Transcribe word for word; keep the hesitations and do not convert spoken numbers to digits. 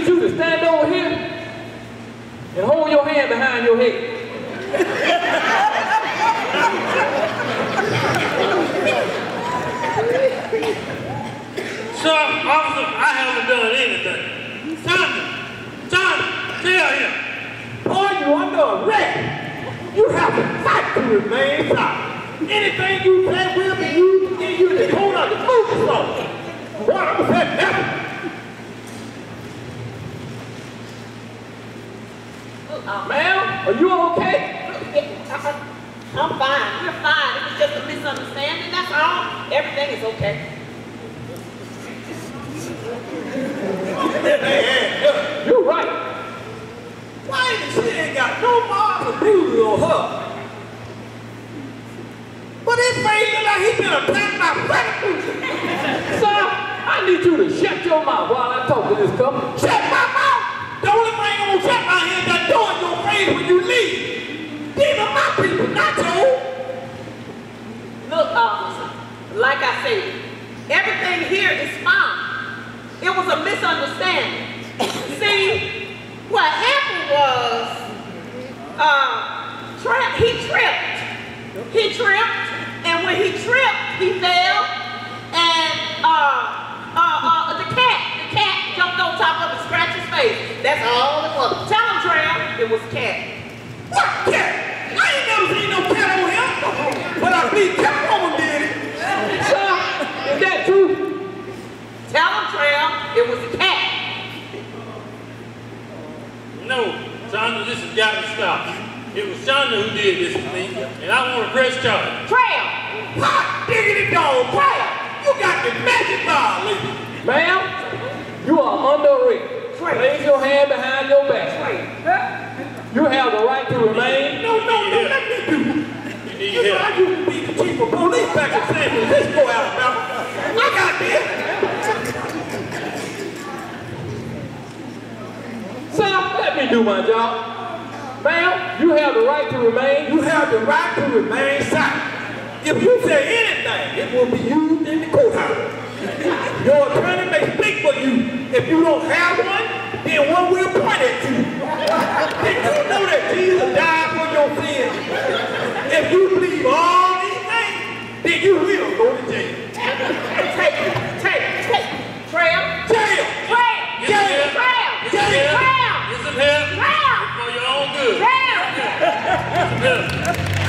need you to stand over here and hold your hand behind your head. Sir, officer, I haven't done anything. Sergeant, Sergeant, tell him. Boy, you under arrest. You have to fight to remain silent. Anything you play will be used to get you to the corner of the food store. Boy, I'm upset now. Ma'am, are you okay? I'm fine. We're fine. It was just a misunderstanding. That's all. Everything is okay. You're right. Why ain't she ain't got no marks of bruises on her? But it face look like he been attacked by black people. Sir, I need you to shut your mouth while I talk to this couple. Shut my mouth! The only thing I'm gonna shut my hands that door in your face when you leave. These are my people, not yours. Look, officer, like I said, everything here is fine. It was a misunderstanding. See, what happened was, uh, tra he tripped. He tripped, and when he tripped, he fell, and uh, uh, uh, the cat, the cat jumped on top of him and scratched his face. That's all it was. Tell him, Trail, it was cat. What cat? I ain't never seen no cat on him. But I see cat woman did it. Is that true? Tell him, Trail, it was a cat. No, Shonda, this has got to stop. It was Shonda who did this to me, and I want to press charge. Trail! Hot diggity dog, Trail! You got the magic ball, lady. Ma'am, you are under arrest. Raise your hand behind your back. Huh? You have the right to remain. No, no, no, let me do. You need you help. Know, I used to be the chief of police back in San Francisco, Alabama. I got this. Sir, let me do my job. Ma'am, you have the right to remain. You have the right to remain silent. If you say anything, it will be used in the courthouse. Your attorney may speak for you. If you don't have one, then one will point at you. Did you know that Jesus died for your sins? If you believe all these things, then you will go to jail. Take it, take it, take it. Trail, jail, trail, jail, trail, jail, trail, trail, for your own good. Trail.